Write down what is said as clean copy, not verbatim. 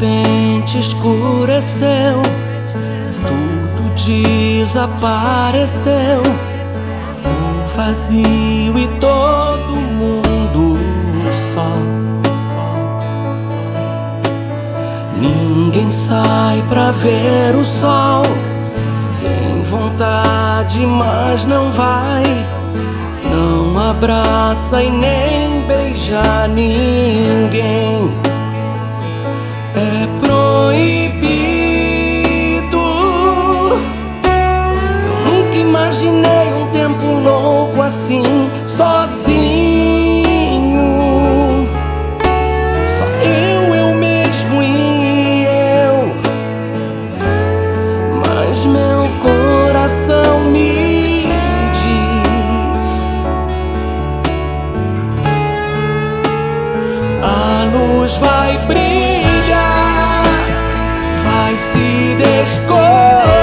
repente escureceu, tudo desapareceu, um vazio e todo mundo só. Ninguém sai pra ver o sol, tem vontade mas não vai, não abraça e nem beija ninguém. É proibido. Eu nunca imaginei um tempo louco assim, sozinho. Só eu mesmo e eu. Mas meu coração me diz: a luz vai brilhar, vai se descobrir.